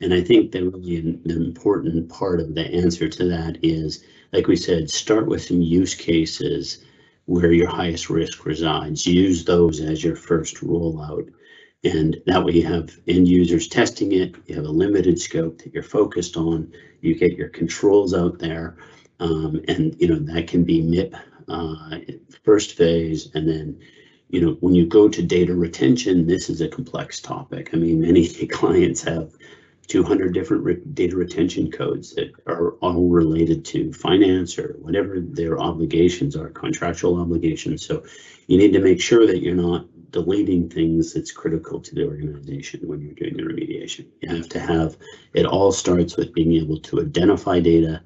And I think that really the important part of the answer to that is, like we said, start with some use cases where your highest risk resides. Use those as your first rollout. And that way you have end users testing it, you have a limited scope that you're focused on, you get your controls out there, and you know that can be MIP first phase. And then you know when you go to data retention, this is a complex topic. I mean, many clients have 200 different data retention codes that are all related to finance or whatever their obligations are, contractual obligations. So you need to make sure that you're not deleting things that's critical to the organization when you're doing the remediation. You have to have, it all starts with being able to identify data,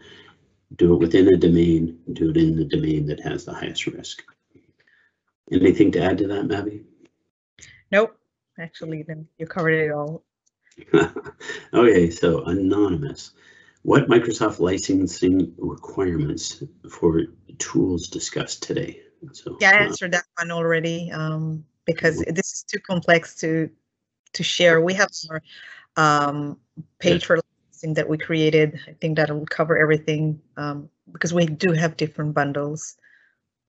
do it within a domain, do it in the domain that has the highest risk. Anything to add to that, Mavi? Nope, actually, then you covered it all. Okay, so anonymous. What Microsoft licensing requirements for tools discussed today? So, yeah, I answered that one already because this is too complex to share. We have our page for licensing that we created. I think that will cover everything because we do have different bundles.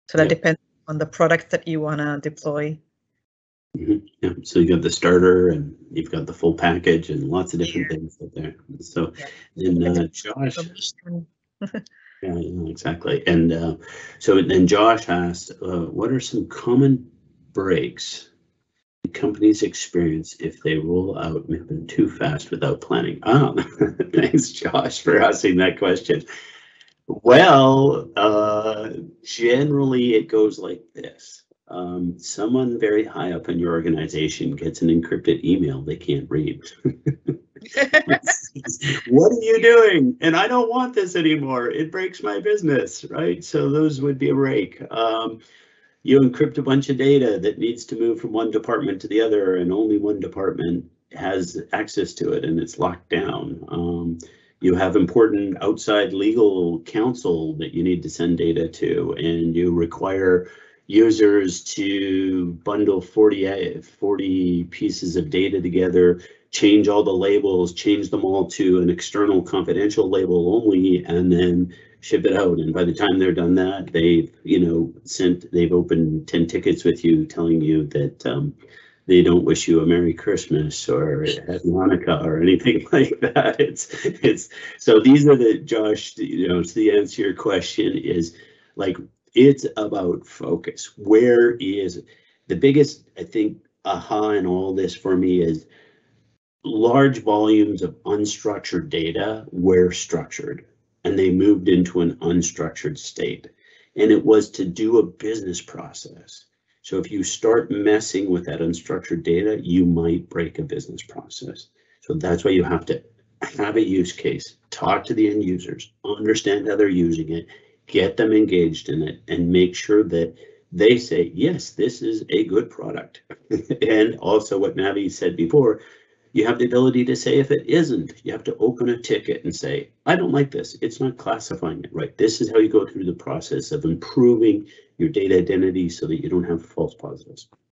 So that depends on the product that you want to deploy. Mm-hmm. Yeah, so you've got the starter and you've got the full package and lots of different things out there. So, and Josh. Yeah, exactly. And so then Josh asked, what are some common breaks companies experience if they roll out MIP too fast without planning? Oh, thanks, Josh, for asking that question. Well, generally it goes like this. Someone very high up in your organization gets an encrypted email they can't read. What are you doing? And I don't want this anymore. It breaks my business, right? So those would be a break. You encrypt a bunch of data that needs to move from one department to the other, and only one department has access to it, and it's locked down. You have important outside legal counsel that you need to send data to, and you require users to bundle 40 pieces of data together, change all the labels, change them all to an external confidential label only, and then ship it out. And by the time they're done that, they've, you know, they've opened 10 tickets with you telling you that they don't wish you a Merry Christmas or Happy Hanukkah or anything like that. It's so these are the, Josh, you know, so the answer to your question is like, it's about focus. Where is the biggest, I think, aha in all this for me is large volumes of unstructured data were structured and they moved into an unstructured state. And it was to do a business process. So if you start messing with that unstructured data, you might break a business process. So that's why you have to have a use case, talk to the end users, understand how they're using it, get them engaged in it, and make sure that they say, yes, this is a good product. And also what Mavi said before, you have the ability to say if it isn't. You have to open a ticket and say, I don't like this. It's not classifying it right. This is how you go through the process of improving your data identity so that you don't have false positives.